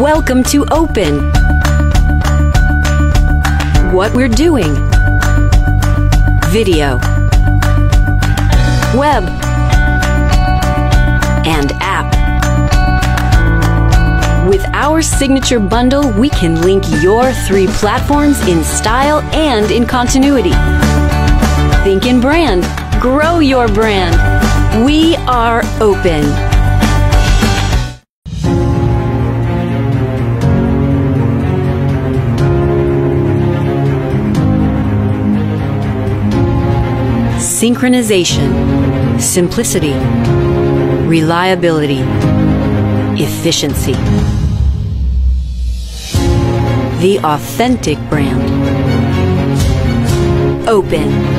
Welcome to Open. What we're doing: video, web, and app. With our signature bundle, we can link your three platforms in style and in continuity. Think in brand, grow your brand. We are Open. Synchronization, simplicity, reliability, efficiency. The authentic brand. Open.